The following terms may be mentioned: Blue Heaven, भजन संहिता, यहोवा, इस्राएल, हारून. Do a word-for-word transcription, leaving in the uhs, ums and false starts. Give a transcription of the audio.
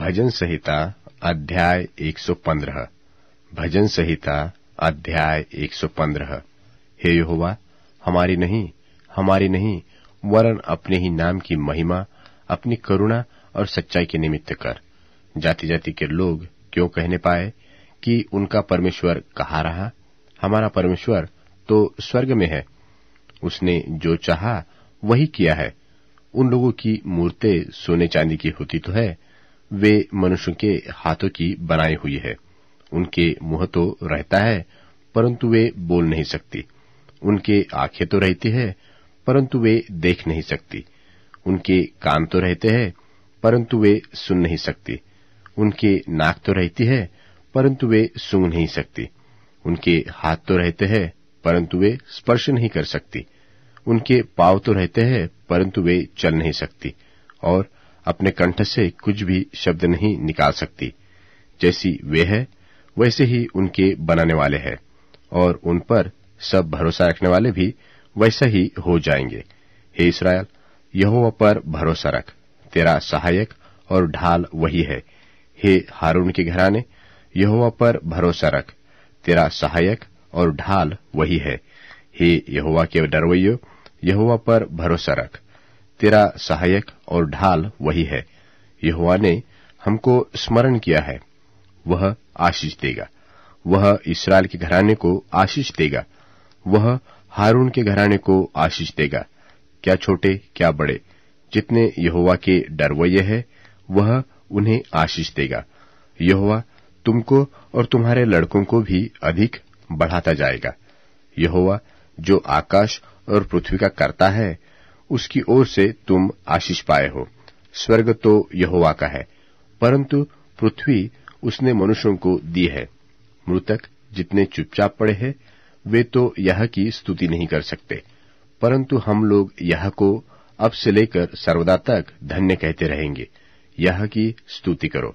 भजन संहिता अध्याय एक सौ पंद्रह। भजन संहिता अध्याय एक सौ पंद्रह। हे यहोवा, हमारी नहीं, हमारी नहीं, वरन अपने ही नाम की महिमा, अपनी करुणा और सच्चाई के निमित्त कर। जाति जाति के लोग क्यों कहने पाए कि उनका परमेश्वर कहाँ रहा? हमारा परमेश्वर तो स्वर्ग में है, उसने जो चाहा वही किया है। उन लोगों की मूर्तें सोने चांदी की होती तो है, वे मनुष्यों के हाथों की बनाई हुई है। उनके मुंह तो रहता है, परंतु वे बोल नहीं सकती। उनके आंखें तो रहती है, परंतु वे देख नहीं सकती। उनके कान तो रहते हैं, परंतु वे सुन नहीं सकती। उनके नाक तो रहती है, परंतु वे सूंघ नहीं सकती। उनके हाथ तो रहते हैं, परंतु वे स्पर्श नहीं कर सकती। उनके पाँव तो रहते हैं, परंतु वे चल नहीं सकती, और अपने कंठ से कुछ भी शब्द नहीं निकाल सकती। जैसी वे है वैसे ही उनके बनाने वाले हैं, और उन पर सब भरोसा रखने वाले भी वैसा ही हो जाएंगे। हे इस्राएल, यहोवा पर भरोसा रख, तेरा सहायक और ढाल वही है। हे हारून के घराने, यहोवा पर भरोसा रख, तेरा सहायक और ढाल वही है। हे यहोवा के डरवैयो, यहोवा पर भरोसा रख, तेरा सहायक और ढाल वही है। यहोवा ने हमको स्मरण किया है, वह आशीष देगा, वह इस्राएल के घराने को आशीष देगा, वह हारून के घराने को आशीष देगा। क्या छोटे क्या बड़े, जितने यहोवा के डरवैये हैं, वह उन्हें आशीष देगा। यहोवा तुमको और तुम्हारे लड़कों को भी अधिक बढ़ाता जाएगा। यहोवा जो आकाश और पृथ्वी का कर्ता है, उसकी ओर से तुम आशीष पाए हो। स्वर्ग तो यहोवा का है, परंतु पृथ्वी उसने मनुष्यों को दी है। मृतक जितने चुपचाप पड़े हैं, वे तो यह की स्तुति नहीं कर सकते, परंतु हम लोग यह को अब से लेकर सर्वदा तक धन्य कहते रहेंगे। यह की स्तुति करो।